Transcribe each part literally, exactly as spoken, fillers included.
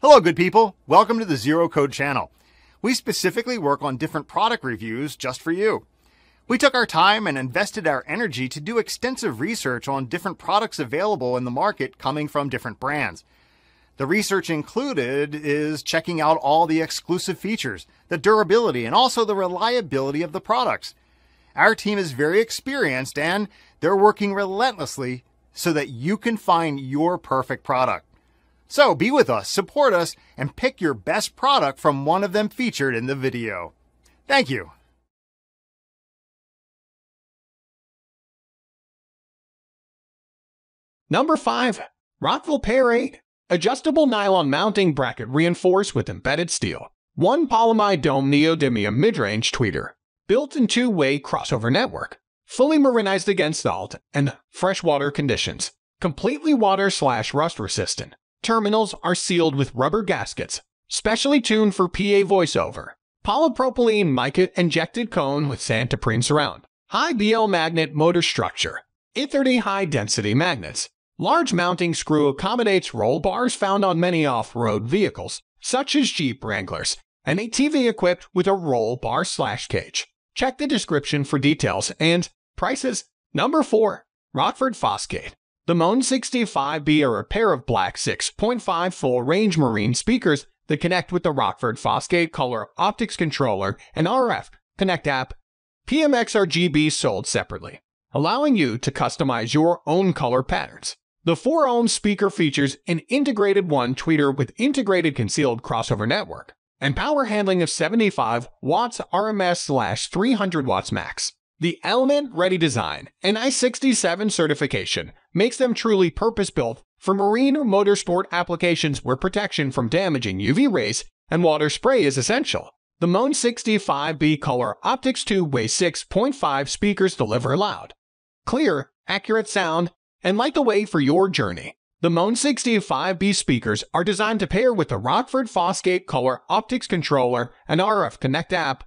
Hello, good people. Welcome to the Zero Code channel. We specifically work on different product reviews just for you. We took our time and invested our energy to do extensive research on different products available in the market coming from different brands. The research included is checking out all the exclusive features, the durability, and also the reliability of the products. Our team is very experienced and they're working relentlessly so that you can find your perfect product. So be with us, support us, and pick your best product from one of them featured in the video. Thank you. Number five, Rockville Pair eight. Adjustable nylon mounting bracket reinforced with embedded steel. One polyimide dome neodymium mid-range tweeter. Built-in two-way crossover network. Fully marinized against salt and freshwater conditions. Completely water slash rust resistant. Terminals are sealed with rubber gaskets, specially tuned for P A voiceover. Polypropylene mica injected cone with Santoprene surround. High B L magnet motor structure. I thirty high-density magnets. Large mounting screw accommodates roll bars found on many off-road vehicles, such as Jeep Wranglers, and A T V equipped with a roll bar slash cage. Check the description for details and prices. Number four. Rockford Fosgate. The M two sixty-five B are a pair of black six point five full-range marine speakers that connect with the Rockford Fosgate color optics controller and R F Connect app. P M X R G B sold separately, allowing you to customize your own color patterns. The four ohm speaker features an integrated one tweeter with integrated concealed crossover network and power handling of seventy-five watts R M S slash three hundred watts max. The Element Ready design and I sixty-seven certification makes them truly purpose-built for marine or motorsport applications where protection from damaging U V rays and water spray is essential. The M two sixty-five B color optics two-way six point five speakers deliver loud, clear, accurate sound and light the way for your journey. The M two sixty-five B speakers are designed to pair with the Rockford Fosgate color optics controller and R F Connect app,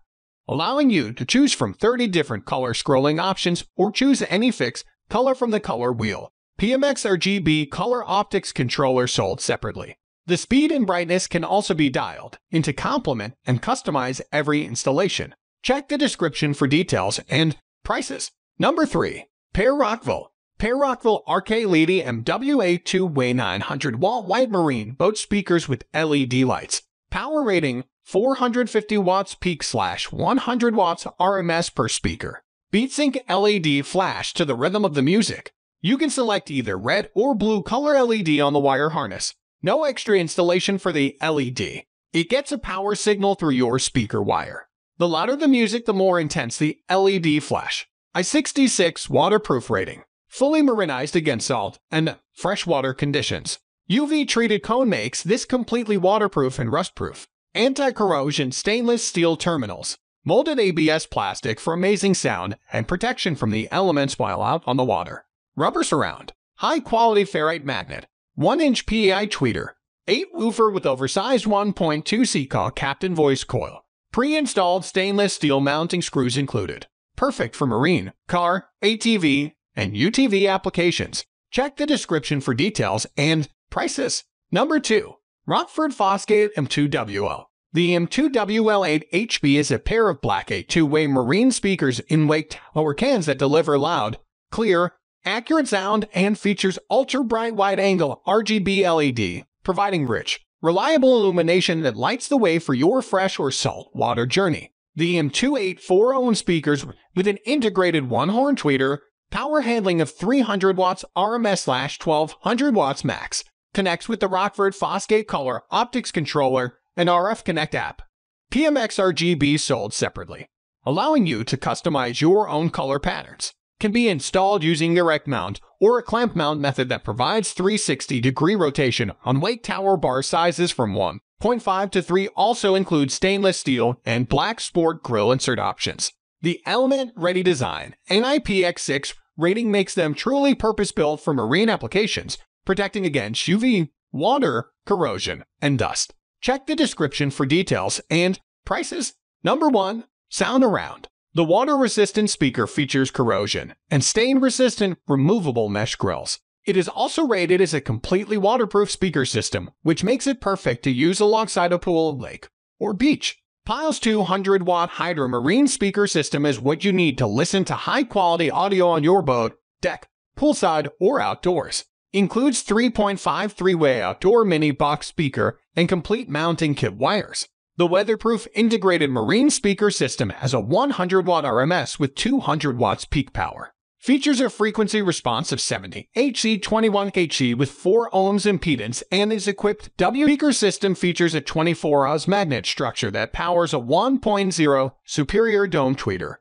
allowing you to choose from thirty different color scrolling options or choose any fixed color from the color wheel. P M X R G B color optics controller sold separately. The speed and brightness can also be dialed in to complement and customize every installation. Check the description for details and prices. Number three. Pair Rockville. Pair Rockville R K Lady M W A two-way nine hundred watt wide marine boat speakers with L E D lights. Power rating four hundred fifty watts peak slash one hundred watts R M S per speaker. BeatSync L E D flash to the rhythm of the music. You can select either red or blue color L E D on the wire harness. No extra installation for the L E D. It gets a power signal through your speaker wire. The louder the music, the more intense the L E D flash. I sixty-six waterproof rating. Fully marinized against salt and freshwater conditions. U V-treated cone makes this completely waterproof and rust-proof. Anti-corrosion stainless steel terminals. Molded A B S plastic for amazing sound and protection from the elements while out on the water. Rubber surround. High-quality ferrite magnet. one inch P I tweeter. eight woofer with oversized one point two C call captain voice coil. Pre-installed stainless steel mounting screws included. Perfect for marine, car, A T V, and U T V applications. Check the description for details and prices. Number two. Rockford Fosgate M two W L. The M two W L eight H B is a pair of black two-way marine speakers in wake tower cans that deliver loud, clear, accurate sound and features ultra-bright wide-angle R G B L E D, providing rich, reliable illumination that lights the way for your fresh or saltwater journey. The M two eight four oh speakers with an integrated one-horn tweeter, power handling of three hundred watts R M S slash twelve hundred watts max. Connects with the Rockford Fosgate color optics controller and R F Connect app. P M X R G B sold separately, allowing you to customize your own color patterns. Can be installed using direct mount or a clamp mount method that provides three hundred sixty degree rotation on wake tower bar sizes from one point five to three. Also includes stainless steel and black sport grill insert options. The Element Ready design and I P X six rating makes them truly purpose-built for marine applications, protecting against U V, water, corrosion, and dust. Check the description for details and prices. Number one. Sound Around. The water-resistant speaker features corrosion and stain-resistant removable mesh grills. It is also rated as a completely waterproof speaker system, which makes it perfect to use alongside a pool, lake, or beach. Pyle's two hundred watt hydromarine speaker system is what you need to listen to high-quality audio on your boat, deck, poolside, or outdoors. Includes three point five three-way outdoor mini box speaker and complete mounting kit wires. The weatherproof integrated marine speaker system has a one hundred watt R M S with two hundred watts peak power. Features a frequency response of seventy hertz, twenty-one hertz with four ohms impedance and is equipped. W speaker system features a twenty-four ohm magnet structure that powers a one point oh superior dome tweeter,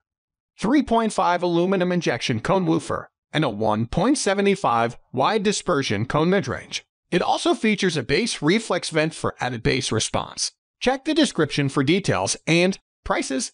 three point five aluminum injection cone woofer, and a one point seven five wide dispersion cone midrange. It also features a bass reflex vent for added bass response. Check the description for details and prices.